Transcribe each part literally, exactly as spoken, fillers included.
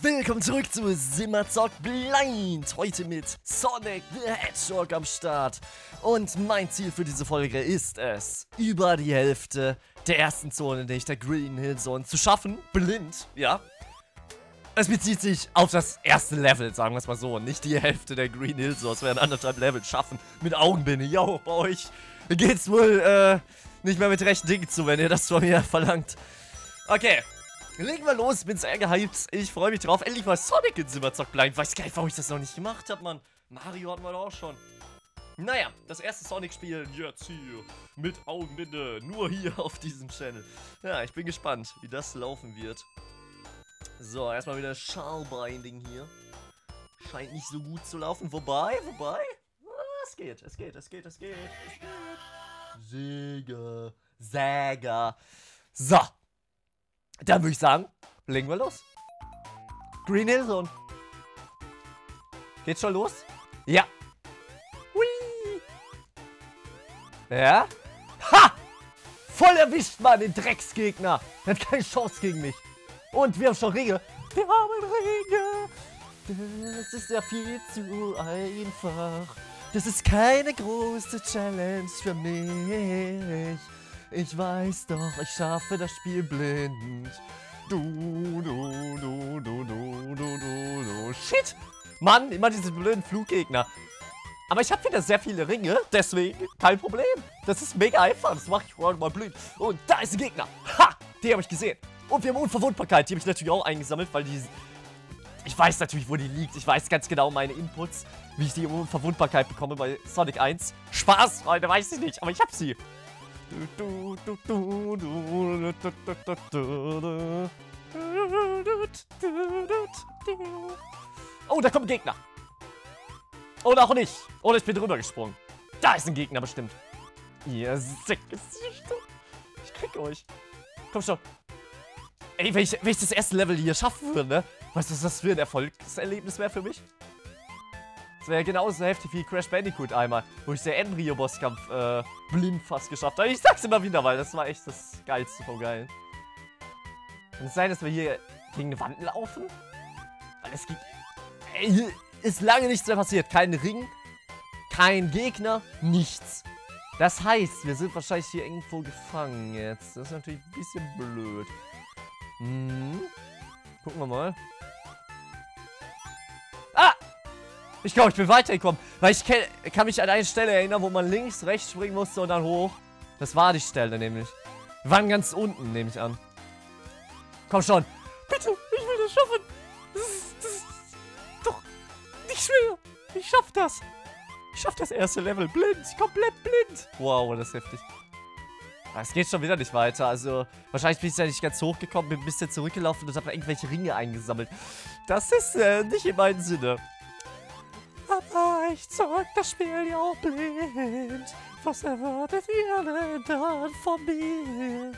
Willkommen zurück zu Sima zockt blind. Heute mit Sonic the Hedgehog am Start. Und mein Ziel für diese Folge ist es, über die Hälfte der ersten Zone, nämlich der Green Hill Zone, zu schaffen. Blind, ja. Es bezieht sich auf das erste Level, sagen wir es mal so. Nicht die Hälfte der Green Hill Zone, dass wir anderthalb Level schaffen. Mit Augenbinde. Yo, bei euch geht's wohl äh, nicht mehr mit rechten Dingen zu, wenn ihr das von mir verlangt. Okay. Legen wir los, bin sehr gehypt. Ich freue mich drauf. Endlich mal Sonic in Sima zockt blind. Weiß gar nicht, warum ich das noch nicht gemacht habe, Mann. Mario hatten wir doch auch schon. Naja, das erste Sonic-Spiel jetzt hier. Mit Augenbinde. Nur hier auf diesem Channel. Ja, ich bin gespannt, wie das laufen wird. So, erstmal wieder Schallbinding hier. Scheint nicht so gut zu laufen. Wobei, wobei. Ah, es geht, es geht, es geht, es geht. Es geht. Säge. Säge. So. Dann würde ich sagen, legen wir los. Green Hill Zone. Geht's schon los? Ja. Hui. Ja. Ha! Voll erwischt, Mann, den Drecksgegner. Der hat keine Chance gegen mich. Und wir haben schon Ringe. Wir haben Ringe. Das ist ja viel zu einfach. Das ist keine große Challenge für mich. Ich weiß doch, ich schaffe das Spiel blind. Du, du, du, du, du, du, du, du. Shit! Mann, immer diese blöden Fluggegner. Aber ich habe wieder sehr viele Ringe, deswegen kein Problem. Das ist mega einfach, das mache ich vorhin mal blind. Und da ist ein Gegner. Ha! Den habe ich gesehen. Und wir haben Unverwundbarkeit, die habe ich natürlich auch eingesammelt, weil die... Ich weiß natürlich, wo die liegt. Ich weiß ganz genau meine Inputs, wie ich die Unverwundbarkeit bekomme bei Sonic eins. Spaß, Freunde, weiß ich nicht, aber ich habe sie. Oh, da kommt ein Gegner. Oder auch nicht. Oder ich bin drüber gesprungen. Da ist ein Gegner bestimmt. Ihr Säcke. Ich krieg euch. Komm schon. Ey, wenn ich, wenn ich das erste Level hier schaffen würde, ne? Weißt du, was das für ein Erfolgserlebnis wäre für mich? Das wäre genauso heftig wie Crash Bandicoot einmal, wo ich den Embryo-Bosskampf äh, blind fast geschafft habe. Ich sag's immer wieder, weil das war echt das Geilste vom Geilen. Kann es sein, dass wir hier gegen eine Wand laufen? Weil es gibt... Ey, hier ist lange nichts mehr passiert. Kein Ring, kein Gegner, nichts. Das heißt, wir sind wahrscheinlich hier irgendwo gefangen jetzt. Das ist natürlich ein bisschen blöd. Hm. Gucken wir mal. Ah! Ich glaube, ich bin weitergekommen, weil ich kann mich an eine Stelle erinnern, wo man links, rechts springen musste und dann hoch. Das war die Stelle nämlich. Wir waren ganz unten, nehme ich an. Komm schon. Bitte, ich will das schaffen. Das ist, das ist doch nicht schwer. Ich schaff das. Ich schaff das erste Level. Blind, komplett blind. Wow, das ist heftig. Es geht schon wieder nicht weiter, also wahrscheinlich bin ich ja nicht ganz hochgekommen, bin ein bisschen zurückgelaufen und habe irgendwelche Ringe eingesammelt. Das ist äh, nicht in meinem Sinne. Aber ich zeug das Spiel ja auch blind. Was erwartet ihr denn dann von mir?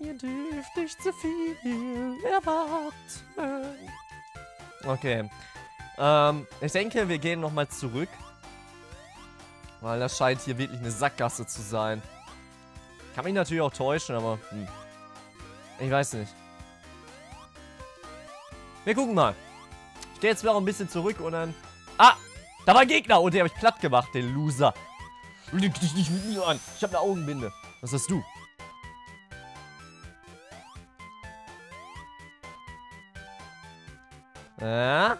Ihr dürft nicht zu viel erwarten. Okay. Ähm, ich denke, wir gehen nochmal zurück. Weil das scheint hier wirklich eine Sackgasse zu sein. Kann mich natürlich auch täuschen, aber... Hm. Ich weiß nicht. Wir gucken mal. Ich gehe jetzt noch ein bisschen zurück und dann... Ah! Da war ein Gegner! Und den habe ich platt gemacht, den Loser. Lüg dich nicht mit mir an. Ich habe eine Augenbinde. Was hast du? Ja?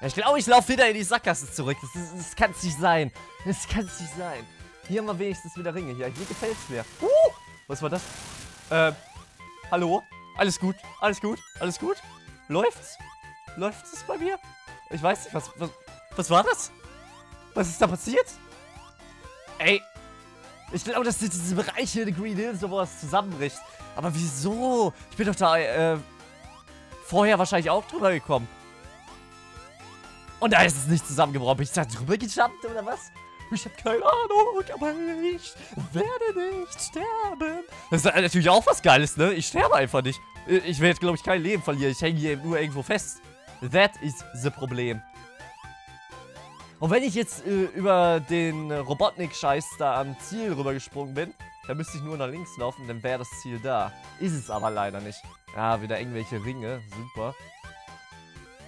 Ich glaube, ich laufe wieder in die Sackgasse zurück. Das, das, das kann es nicht sein. Das kann es nicht sein. Hier haben wir wenigstens wieder Ringe. Hier, hier gefällt es mir. Uh! Was war das? Ähm, hallo? Alles gut? Alles gut? Alles gut? Läuft's? Läuft's es bei mir? Ich weiß nicht, was, was... Was war das? Was ist da passiert? Ey! Ich glaube, dass diese Bereiche der Green Hill sowas zusammenbricht. Aber wieso? Ich bin doch da, äh... vorher wahrscheinlich auch drüber gekommen. Und da ist es nicht zusammengebrochen. Bin ich da drüber gejumpt oder was? Ich hab keine Ahnung, aber ich werde nicht sterben. Das ist natürlich auch was Geiles, ne? Ich sterbe einfach nicht. Ich werde, glaube ich, kein Leben verlieren. Ich hänge hier nur irgendwo fest. That is the Problem. Und wenn ich jetzt äh, über den Robotnik-Scheiß da am Ziel rübergesprungen bin, Da müsste ich nur nach links laufen, dann wäre das Ziel da. Ist es aber leider nicht. Ah, wieder irgendwelche Ringe. Super.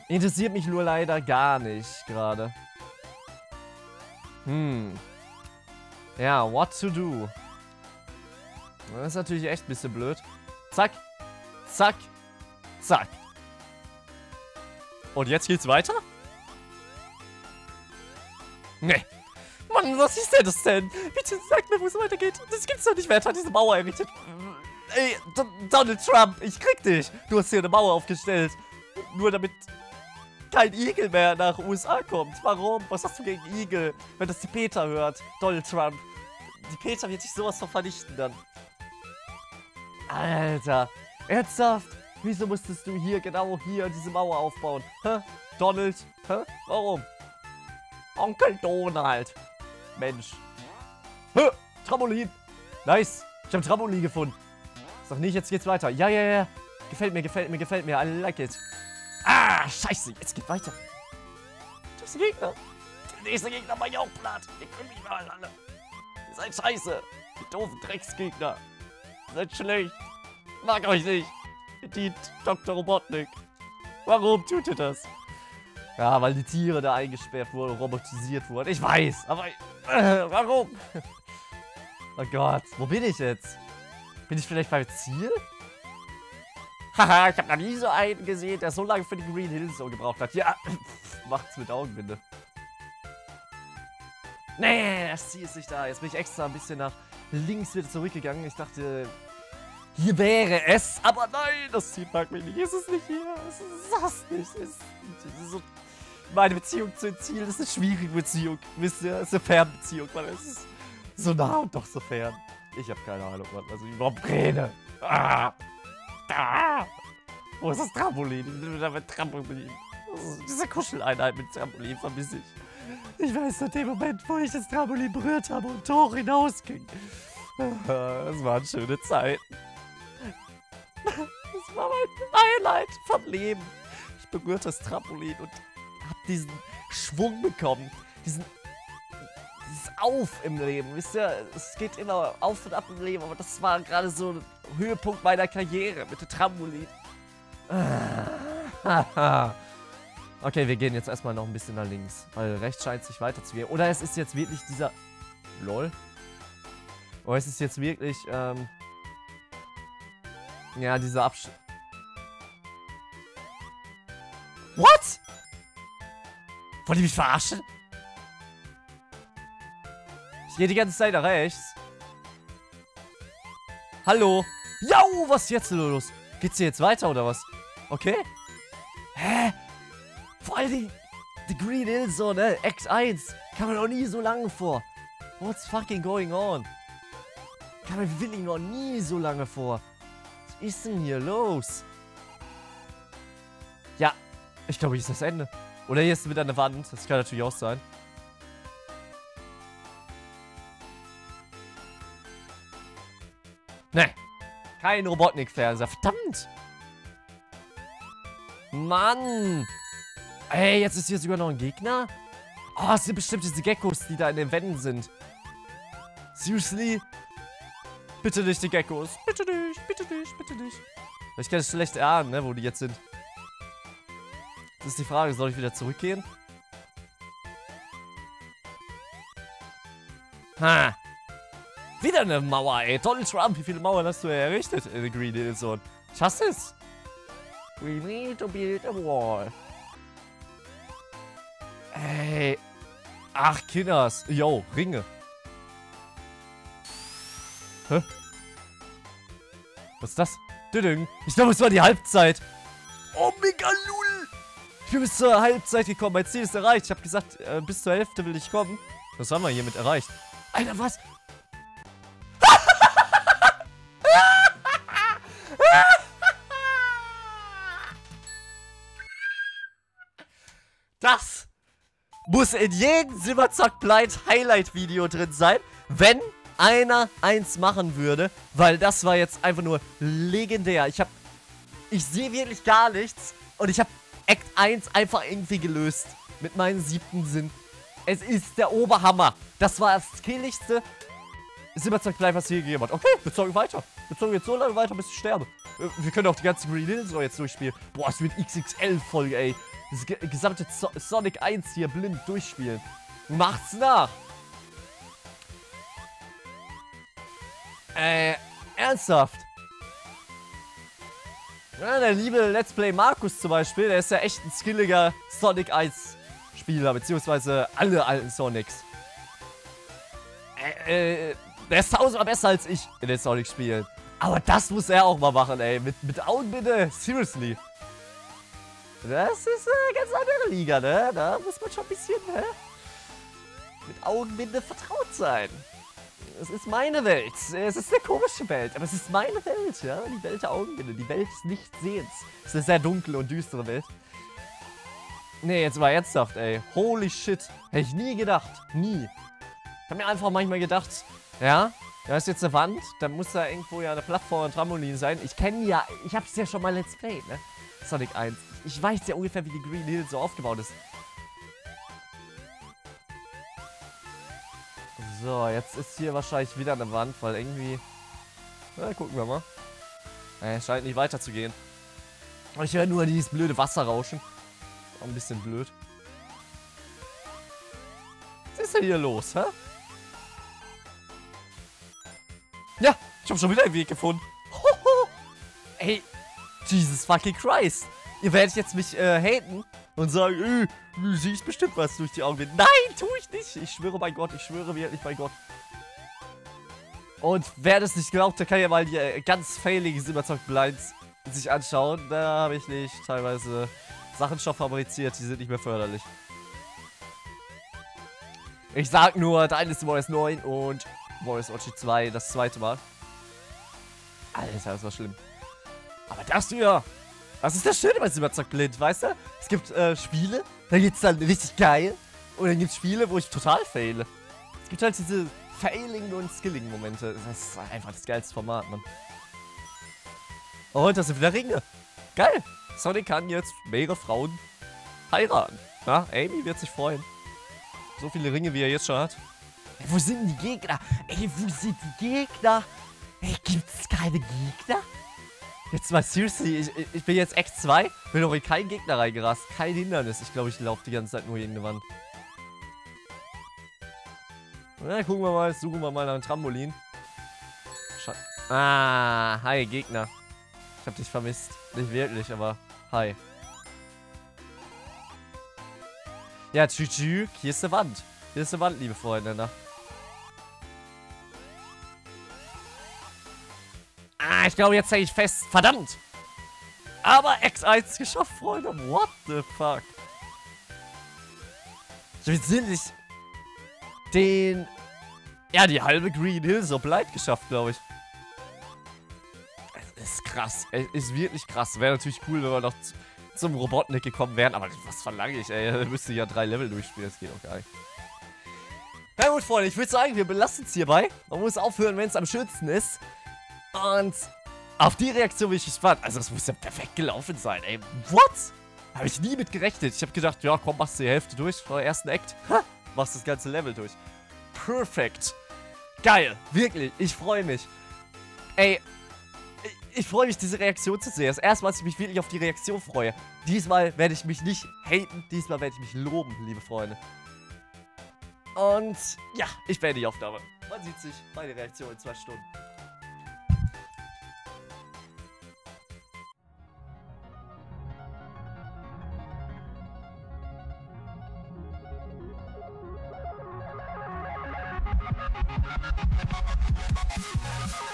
Interessiert mich nur leider gar nicht gerade. Hm. Ja, what to do? Das ist natürlich echt ein bisschen blöd. Zack. Zack. Zack. Und jetzt geht's weiter? Nee. Mann, was ist denn das denn? Bitte sag mir, wo es weitergeht. Das gibt's doch nicht mehr. Wer hat diese Mauer errichtet? Ey, D Donald Trump, ich krieg dich. Du hast hier eine Mauer aufgestellt. Nur damit kein Igel mehr nach U S A kommt. Warum? Was hast du gegen Igel? Wenn das die Peter hört, Donald Trump. Die Peter wird sich sowas doch vernichten dann. Alter, ernsthaft? Wieso musstest du hier, genau hier, diese Mauer aufbauen? Hä? Donald? Hä? Warum? Onkel Donald. Mensch. Hä? Trampolin. Nice. Ich habe Trampolin gefunden. Sag nicht, jetzt geht's weiter. Ja, ja, ja. Gefällt mir, gefällt mir, gefällt mir. I like it. Ah, scheiße. Jetzt geht's weiter. Der nächste Gegner. Der nächste Gegner war ja auch platt. Ihr könnt mich mal alle. Ihr seid scheiße. Die doofen Drecksgegner. Ihr seid schlecht. Mag euch nicht. Ihr dient Doktor Robotnik. Warum tut ihr das? Ja, weil die Tiere da eingesperrt wurden, robotisiert wurden. Ich weiß, aber... Äh, warum? Oh Gott, wo bin ich jetzt? Bin ich vielleicht beim Ziel? Haha, ich habe noch nie so einen gesehen, der so lange für die Green Hill Zone gebraucht hat. Ja, macht's mit Augenbinde. Nee, das Ziel ist nicht da. Jetzt bin ich extra ein bisschen nach links wieder zurückgegangen. Ich dachte... Hier wäre es, aber nein, das Ziel mag mich nicht. Es ist nicht hier, es ist das nicht. Es ist, es ist so, meine Beziehung zu dem Ziel ist eine schwierige Beziehung, wisst ihr? Es ist eine Fernbeziehung, weil es ist so nah und doch so fern. Ich habe keine Ahnung, Mann, was ich überhaupt rede. Ah, da. Wo ist das Trampolin? Ich bin da mit Trampolin. Diese Kuscheleinheit mit Trampolin vermisse ich. Ich weiß noch den Moment, wo ich das Trampolin berührt habe und hoch hinausging. Das waren schöne Zeiten. Das war mein Highlight vom Leben. Ich berührte das Trampolin und hab diesen Schwung bekommen. Diesen, dieses Auf im Leben. Wisst ihr, es geht immer auf und ab im Leben, aber das war gerade so ein Höhepunkt meiner Karriere mit dem Trampolin. Okay, wir gehen jetzt erstmal noch ein bisschen nach links, weil rechts scheint es nicht weiterzugehen. Oder es ist jetzt wirklich dieser... Lol. Oder es ist jetzt wirklich, ähm... ja, dieser Absch... What? Wollt ihr mich verarschen? Ich gehe die ganze Zeit nach rechts. Hallo? Jau, was ist jetzt los? Geht's hier jetzt weiter oder was? Okay. Hä? Vor allen Dingen, die Green Hill Zone, ne? X eins. Kam mir noch nie so lange vor. What's fucking going on? Kam mir wirklich noch nie so lange vor. Was ist denn hier los? Ja, ich glaube, hier ist das Ende. Oder hier ist wieder eine Wand. Das kann natürlich auch sein. Ne. Kein Robotnik-Fernseher. Verdammt. Mann. Ey, jetzt ist hier sogar noch ein Gegner? Oh, es sind bestimmt diese Geckos, die da in den Wänden sind. Seriously? Bitte nicht die Geckos. Bitte nicht, bitte nicht, bitte nicht. Ich kann es schlecht erahnen, ne, wo die jetzt sind. Das ist die Frage, soll ich wieder zurückgehen? Ha. Wieder eine Mauer, ey. Donald Trump, wie viele Mauern hast du errichtet in der Green Hill Zone? Ich hasse es. We need to build a wall. Ey. Ach, Kinders. Yo, Ringe. Hä? Was ist das? Ich glaube, es war die Halbzeit. Oh, mega lul. Ich bin bis zur Halbzeit gekommen. Mein Ziel ist erreicht. Ich habe gesagt, äh, bis zur Hälfte will ich kommen. Das haben wir hiermit erreicht. Alter, was? Das muss in jedem Sima zockt blind Highlight-Video drin sein, wenn einer eins machen würde, weil das war jetzt einfach nur legendär. Ich hab, ich sehe wirklich gar nichts und ich habe Act eins einfach irgendwie gelöst mit meinem siebten Sinn. Es ist der Oberhammer. Das war das Killigste Sima zockt blind, was hier gegeben hat. Okay, wir zocken weiter. Wir zocken jetzt so lange weiter, bis ich sterbe. Wir können auch die ganze Green Hill Zone jetzt durchspielen. Boah, es wird X X L-Folge, ey. Das gesamte so Sonic eins hier blind durchspielen. Macht's nach. Äh, ernsthaft? Ja, der liebe Let's Play Markus zum Beispiel, der ist ja echt ein skilliger Sonic eins-Spieler, beziehungsweise alle alten Sonics. Äh, äh, der ist tausendmal besser als ich in den Sonic-Spielen. Aber das muss er auch mal machen, ey. Mit, mit Augen bitte, seriously. Das ist eine ganz andere Liga, ne? Da muss man schon ein bisschen, ne? Mit Augenbinde vertraut sein. Es ist meine Welt. Es ist eine komische Welt, aber es ist meine Welt, ja? Die Welt der Augenbinde, die Welt des Nichtsehens. Es ist eine sehr dunkle und düstere Welt. Nee, jetzt mal ernsthaft, ey. Holy shit. Hätte ich nie gedacht. Nie. Ich habe mir einfach manchmal gedacht, ja, da ist jetzt eine Wand, dann muss da irgendwo ja eine Plattform und Trampolin sein. Ich kenne ja, ich habe es ja schon mal Let's Play, ne? Sonic eins. Ich weiß ja ungefähr, wie die Green Hill so aufgebaut ist. So, jetzt ist hier wahrscheinlich wieder eine Wand, weil irgendwie... Na, gucken wir mal. Äh, scheint nicht weiter zu gehen. Ich höre nur dieses blöde Wasserrauschen. Auch ein bisschen blöd. Was ist denn hier los, hä? Ja, ich habe schon wieder einen Weg gefunden. Hoho. Ey, Jesus fucking Christ. Ihr werdet jetzt mich äh, haten und sagen, äh, siehst bestimmt was durch die Augen. Nein, tue ich nicht. Ich schwöre bei Gott, ich schwöre wirklich bei Gott. Und wer das nicht glaubt, der kann ja mal die äh, ganz failige Sima zockt blind sich anschauen. Da habe ich nicht teilweise Sachen schon fabriziert, die sind nicht mehr förderlich. Ich sag nur, dein ist Warriors neun und Warriors Orchid zwei, das zweite Mal. Alter, das war schlimm. Aber das hier, das ist das Schöne bei Sima zockt blind, weißt du? Es gibt äh, Spiele, da geht's dann richtig geil. Und dann gibt's Spiele, wo ich total faile. Es gibt halt diese failing- und skilling-Momente. Das ist einfach das geilste Format, Mann. Und das sind wieder Ringe. Geil. Sonic kann jetzt mehrere Frauen heiraten. Na, Amy wird sich freuen. So viele Ringe, wie er jetzt schon hat. Ey, wo sind die Gegner? Ey, wo sind die Gegner? Ey, gibt's keine Gegner? Jetzt mal seriously, ich, ich bin jetzt Act zwei, bin doch in keinen Gegner reingerast, kein Hindernis. Ich glaube, ich laufe die ganze Zeit nur gegen eine Wand. Na, gucken wir mal, suchen wir mal nach einem Trampolin. Sche ah, hi Gegner. Ich hab dich vermisst. Nicht wirklich, aber hi. Ja, tschü tschü, hier ist eine Wand. Hier ist eine Wand, liebe Freunde. Na? Ah, ich glaube, jetzt hänge ich fest. Verdammt! Aber X eins geschafft, Freunde. What the fuck? Ich habe sinnlich den... Ja, die halbe Green Hill so blind geschafft, glaube ich. Es ist krass. Es ist wirklich krass. Wäre natürlich cool, wenn wir noch zum Robotnik gekommen wären. Aber was verlange ich, ey? Da müsste ich ja drei Level durchspielen. Das geht auch gar nicht. Na gut, Freunde. Ich würde sagen, wir belassen es hierbei. Man muss aufhören, wenn es am schönsten ist. Und auf die Reaktion bin ich gespannt. Also das muss ja perfekt gelaufen sein, ey. What? Habe ich nie mit gerechnet. Ich habe gedacht, ja komm, machst du die Hälfte durch vor dem ersten Act. Ha, machst das ganze Level durch. Perfekt. Geil. Wirklich. Ich freue mich. Ey, ich freue mich, diese Reaktion zu sehen. Das erste Mal, dass ich mich wirklich auf die Reaktion freue. Diesmal werde ich mich nicht haten. Diesmal werde ich mich loben, liebe Freunde. Und ja, ich beende die Aufnahme. Man sieht sich bei der Reaktion in zwei Stunden. We'll be right back.